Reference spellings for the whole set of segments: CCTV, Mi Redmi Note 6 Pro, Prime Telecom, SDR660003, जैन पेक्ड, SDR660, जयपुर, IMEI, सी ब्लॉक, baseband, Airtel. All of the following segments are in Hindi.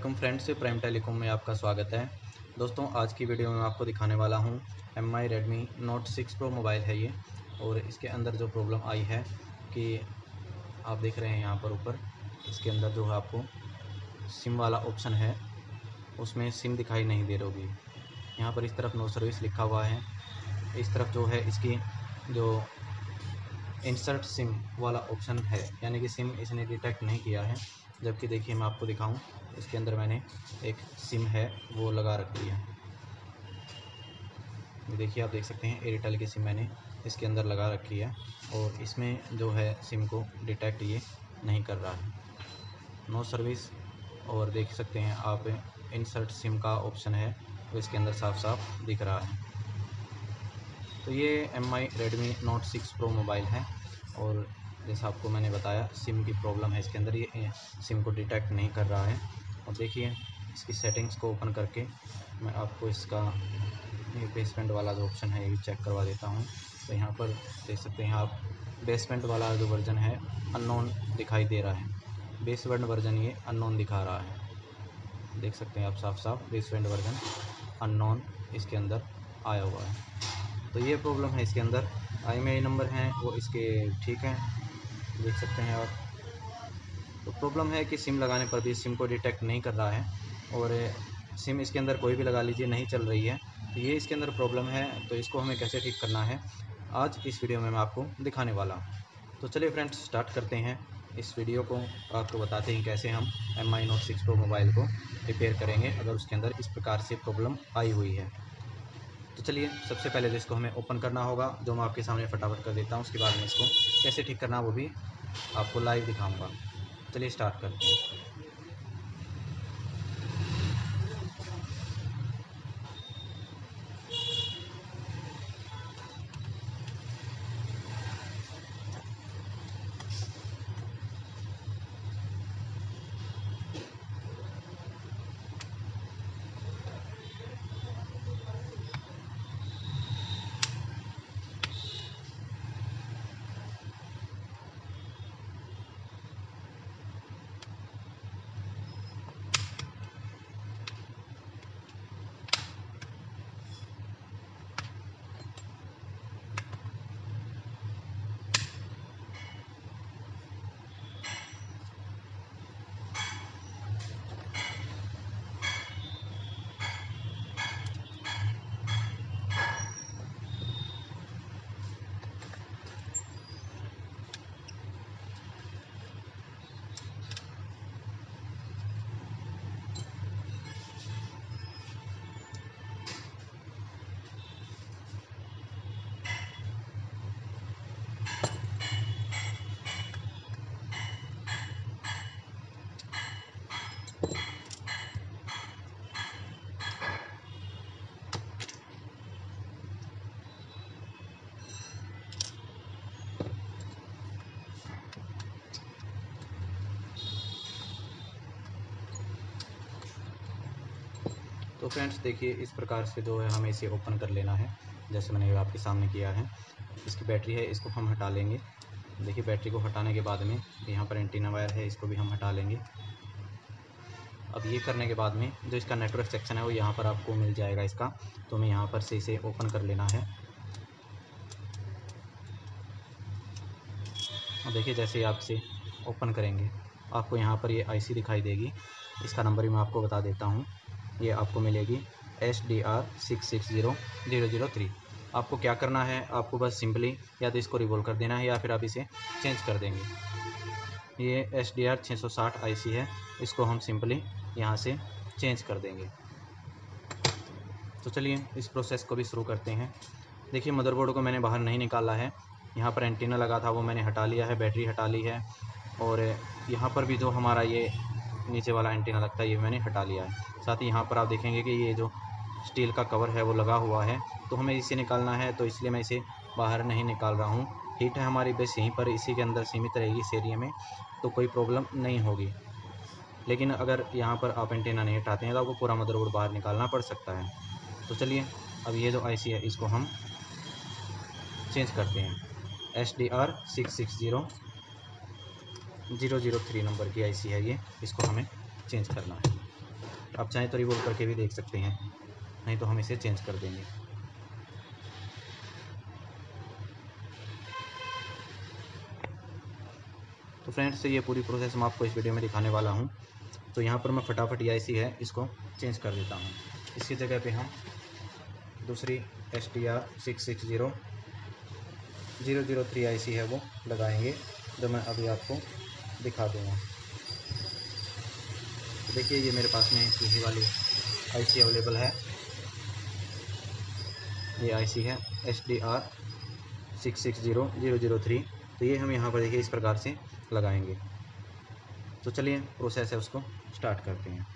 वेलकम फ्रेंड्स, प्राइम टेलीकॉम में आपका स्वागत है। दोस्तों, आज की वीडियो में आपको दिखाने वाला हूं MI Redmi Note 6 pro mobile है ये, और इसके अंदर जो प्रॉब्लम आई है कि आप देख रहे हैं यहाँ पर ऊपर, इसके अंदर जो है आपको सिम वाला ऑप्शन है उसमें सिम दिखाई नहीं दे रही होगी। यहाँ पर इस तरफ नो सर्विस लिखा हुआ है, इस तरफ जो है इसकी जो इंसर्ट सिम वाला ऑप्शन है, यानी कि सिम इसने डिटेक्ट नहीं किया है। जबकि देखिए मैं आपको दिखाऊं, इसके अंदर मैंने एक सिम है वो लगा रखी है। देखिए आप देख सकते हैं एयरटेल की सिम मैंने इसके अंदर लगा रखी है, और इसमें जो है सिम को डिटेक्ट ये नहीं कर रहा है, नो सर्विस। और देख सकते हैं आप इंसर्ट सिम का ऑप्शन है तो इसके अंदर साफ साफ दिख रहा है। तो ये MI Redmi Note 6 pro mobile है, और जैसा आपको मैंने बताया सिम की प्रॉब्लम है इसके अंदर, ये सिम को डिटेक्ट नहीं कर रहा है। और देखिए इसकी सेटिंग्स को ओपन करके मैं आपको इसका बेसमेंट वाला जो ऑप्शन है ये भी चेक करवा देता हूँ। तो यहाँ पर देख सकते हैं आप बेसमेंट वाला जो वर्जन है अननोन दिखाई दे रहा है, बेसमेंट वर्जन ये अननोन दिखा रहा है। देख सकते हैं आप साफ साफ बेसमेंट वर्जन अननोन इसके अंदर आया हुआ है। तो ये प्रॉब्लम है इसके अंदर। IMEI नंबर हैं वो इसके ठीक हैं, देख सकते हैं। और तो प्रॉब्लम है कि सिम लगाने पर भी सिम को डिटेक्ट नहीं कर रहा है, और सिम इसके अंदर कोई भी लगा लीजिए नहीं चल रही है। तो ये इसके अंदर प्रॉब्लम है, तो इसको हमें कैसे ठीक करना है आज इस वीडियो में मैं आपको दिखाने वाला हूँ। तो चलिए फ्रेंड्स स्टार्ट करते हैं इस वीडियो को। आपको बताते हैं कैसे हम एमआई नोट 6 प्रो मोबाइल को रिपेयर करेंगे अगर उसके अंदर इस प्रकार से प्रॉब्लम आई हुई है। तो चलिए सबसे पहले तो इसको हमें ओपन करना होगा, जो मैं आपके सामने फटाफट कर देता हूँ। उसके बाद में इसको कैसे ठीक करना वो भी आपको लाइव दिखाऊंगा। चलिए स्टार्ट करते तो फ्रेंड्स देखिए इस प्रकार से जो है हमें इसे ओपन कर लेना है, जैसे मैंने आपके सामने किया है। इसकी बैटरी है, इसको हम हटा लेंगे। देखिए बैटरी को हटाने के बाद में यहाँ पर एंटीना वायर है, इसको भी हम हटा लेंगे। अब ये करने के बाद में जो इसका नेटवर्क सेक्शन है वो यहाँ पर आपको मिल जाएगा इसका, तो हमें यहाँ पर से इसे ओपन कर लेना है। और देखिए जैसे आप इसे ओपन करेंगे आपको यहाँ पर ये IC दिखाई देगी, इसका नंबर भी मैं आपको बता देता हूँ। ये आपको मिलेगी SDR660003। आपको क्या करना है, आपको बस सिंपली या तो इसको रिवॉल्व कर देना है या फिर आप इसे चेंज कर देंगे। ये SDR660 IC है, इसको हम सिंपली यहाँ से चेंज कर देंगे। तो चलिए इस प्रोसेस को भी शुरू करते हैं। देखिए मदरबोर्ड को मैंने बाहर नहीं निकाला है, यहाँ पर एंटीना लगा था वो मैंने हटा लिया है, बैटरी हटा ली है, और यहाँ पर भी जो हमारा ये नीचे वाला एंटीना लगता है ये मैंने हटा लिया है। साथ ही यहाँ पर आप देखेंगे कि ये जो स्टील का कवर है वो लगा हुआ है, तो हमें इसे निकालना है, तो इसलिए मैं इसे बाहर नहीं निकाल रहा हूँ। हीट है हमारी बस यहीं पर, इसी के अंदर सीमित रहेगी इस एरिया में, तो कोई प्रॉब्लम नहीं होगी। लेकिन अगर यहाँ पर आप एंटीना नहीं हटाते हैं तो आपको पूरा मदरबोर्ड बाहर निकालना पड़ सकता है। तो चलिए अब ये जो IC है इसको हम चेंज करते हैं। SDR660003 नंबर की IC है ये, इसको हमें चेंज करना है। आप चाहें तो रिवॉल्व करके भी देख सकते हैं, नहीं तो हम इसे चेंज कर देंगे। तो फ्रेंड्स ये पूरी प्रोसेस मैं आपको इस वीडियो में दिखाने वाला हूँ। तो यहाँ पर मैं फटाफट ये IC है इसको चेंज कर देता हूँ। इसकी जगह पे हम दूसरी SDR660003 IC है वो लगाएंगे, जो मैं अभी आपको दिखा दूँगा। देखिए ये मेरे पास में यही वाली IC अवेलेबल है। ये IC है SDR660003। तो ये हम यहाँ पर देखिए इस प्रकार से लगाएंगे। तो चलिए प्रोसेस है उसको स्टार्ट करते हैं।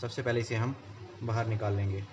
सबसे पहले इसे हम बाहर निकाल लेंगे।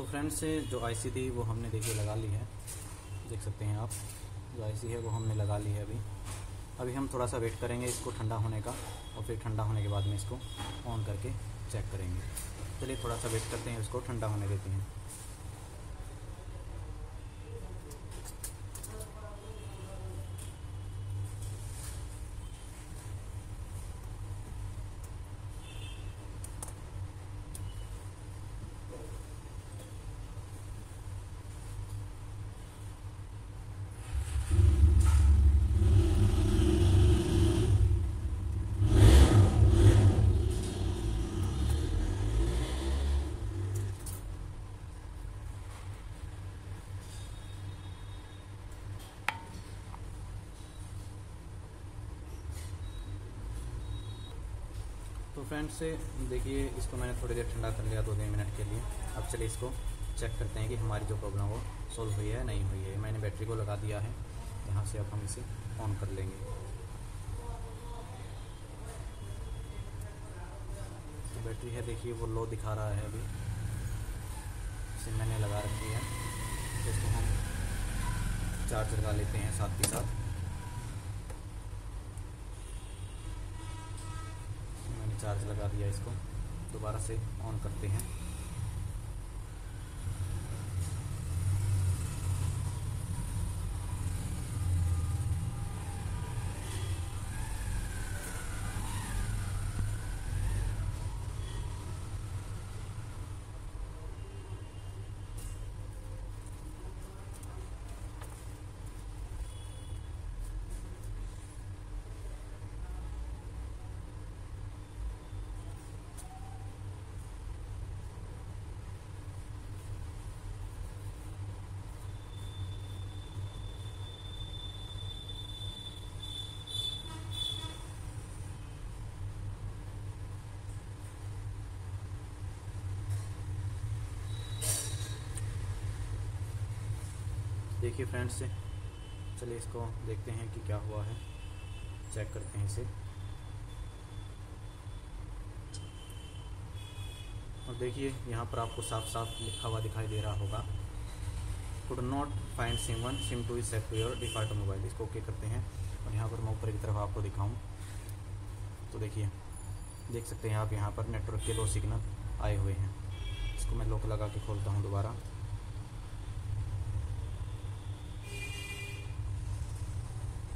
सो फ्रेंड्स से जो आईसी थी वो हमने देखिए लगा ली है, देख सकते हैं आप जो आईसी है वो हमने लगा ली है। अभी हम थोड़ा सा वेट करेंगे इसको ठंडा होने का और फिर ठंडा होने के बाद में इसको ऑन करके चेक करेंगे। चलिए थोड़ा सा वेट करते हैं, इसको ठंडा होने देते हैं। तो फ्रेंड्स से देखिए इसको मैंने थोड़ी देर ठंडा कर लिया 2-3 मिनट के लिए। अब चलिए इसको चेक करते हैं कि हमारी जो प्रॉब्लम वो सॉल्व हुई है नहीं हुई है। मैंने बैटरी को लगा दिया है, यहाँ से अब हम इसे ऑन कर लेंगे। तो बैटरी है देखिए वो लो दिखा रहा है, अभी इसे मैंने लगा रखी है। तो इसको हम चार्जर लगा लेते हैं साथ ही साथ। चार्ज लगा दिया, इसको दोबारा से ऑन करते हैं। देखिए फ्रेंड्स से चलिए इसको देखते हैं कि क्या हुआ है, चेक करते हैं इसे। और देखिए यहाँ पर आपको साफ साफ लिखा हुआ दिखाई दे रहा होगा, could not find SIM 1, SIM 2 is set to your default mobile. इसको ओके करते हैं और यहाँ पर मैं ऊपर की तरफ आपको दिखाऊँ तो देखिए देख सकते हैं आप यहाँ पर नेटवर्क के 2 सिग्नल आए हुए हैं। इसको मैं लॉक लगा के खोलता हूँ दोबारा।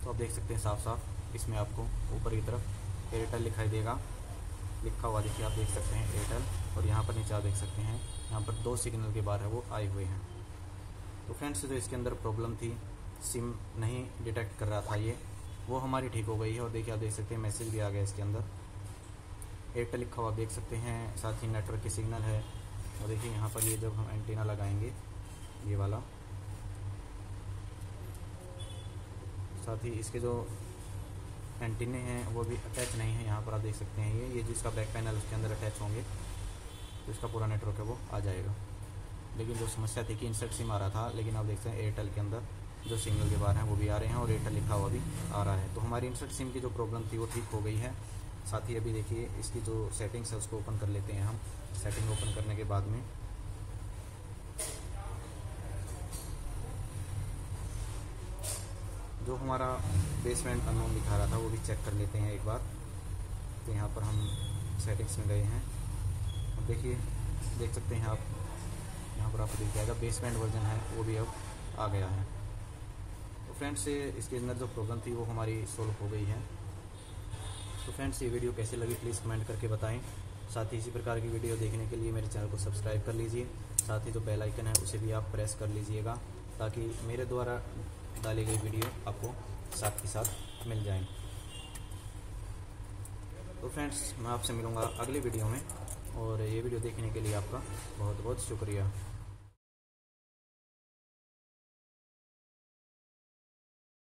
तो आप देख सकते हैं साफ साफ इसमें आपको ऊपर की तरफ एयरटेल लिखाई देगा, लिखा हुआ देखिए आप देख सकते हैं एयरटेल। और यहाँ पर नीचे आप देख सकते हैं यहाँ पर 2 सिग्नल के बार है वो आए हुए हैं। तो फ्रेंड्स जो इसके अंदर प्रॉब्लम थी, सिम नहीं डिटेक्ट कर रहा था ये, वो हमारी ठीक हो गई है। और देखिए आप देख सकते हैं मैसेज भी आ गया इसके अंदर, एयरटेल लिखा हुआ देख सकते हैं, साथ ही नेटवर्क के सिग्नल है। और देखिए यहाँ पर ये जब हम एंटीना लगाएंगे ये वाला, साथ ही इसके जो एंटीने हैं वो भी अटैच नहीं है। यहाँ पर आप देख सकते हैं ये जिसका बैक पैनल उसके अंदर अटैच होंगे तो इसका पूरा नेटवर्क है वो आ जाएगा। लेकिन जो समस्या थी कि इंसर्ट सिम आ रहा था, लेकिन आप देख सकते हैं एयरटेल के अंदर जो सिग्नल के बाहर हैं वो भी आ रहे हैं और एयरटेल लिखा हुआ भी आ रहा है। तो हमारी इंसर्ट सिम की जो प्रॉब्लम थी वो ठीक हो गई है। साथ ही अभी देखिए इसकी जो सेटिंग्स है उसको ओपन कर लेते हैं हम। सेटिंग ओपन करने के बाद में जो हमारा बेसमेंट अननोन दिखा रहा था वो भी चेक कर लेते हैं एक बार। तो यहाँ पर हम सेटिंग्स में गए हैं और देखिए देख सकते हैं आप यहाँ पर आपको दिख जाएगा बेसमेंट वर्जन है वो भी अब आ गया है। तो फ्रेंड्स से इसके अंदर जो प्रॉब्लम थी वो हमारी सॉल्व हो गई है। तो फ्रेंड्स ये वीडियो कैसी लगी प्लीज़ कमेंट करके बताएं। साथ ही इसी प्रकार की वीडियो देखने के लिए मेरे चैनल को सब्सक्राइब कर लीजिए, साथ ही जो बेल आइकन है उसे भी आप प्रेस कर लीजिएगा ताकि मेरे द्वारा डाली गई वीडियो आपको साथ ही साथ मिल जाए। तो फ्रेंड्स मैं आपसे मिलूँगा अगली वीडियो में और ये वीडियो देखने के लिए आपका बहुत बहुत शुक्रिया।